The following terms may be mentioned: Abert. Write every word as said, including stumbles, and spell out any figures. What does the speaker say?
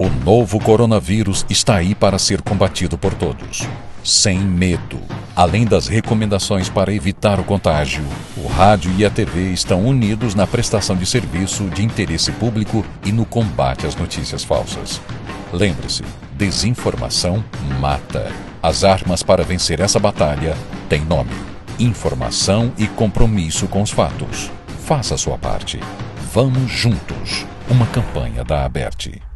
O novo coronavírus está aí para ser combatido por todos, sem medo. Além das recomendações para evitar o contágio, o rádio e a tê vê estão unidos na prestação de serviço de interesse público e no combate às notícias falsas. Lembre-se, desinformação mata. As armas para vencer essa batalha têm nome: informação e compromisso com os fatos. Faça a sua parte. Vamos juntos. Uma campanha da Abert.